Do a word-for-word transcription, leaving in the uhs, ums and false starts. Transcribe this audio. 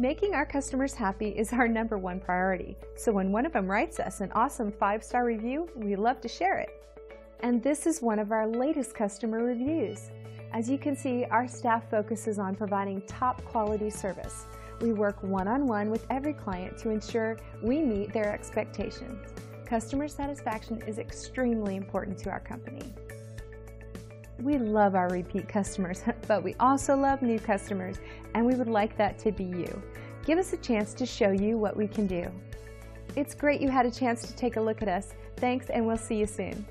Making our customers happy is our number one priority, so when one of them writes us an awesome five-star review, we love to share it. And this is one of our latest customer reviews. As you can see, our staff focuses on providing top quality service. We work one-on-one with every client to ensure we meet their expectations. Customer satisfaction is extremely important to our company. We love our repeat customers, but we also love new customers, and we would like that to be you. Give us a chance to show you what we can do. It's great you had a chance to take a look at us. Thanks, and we'll see you soon.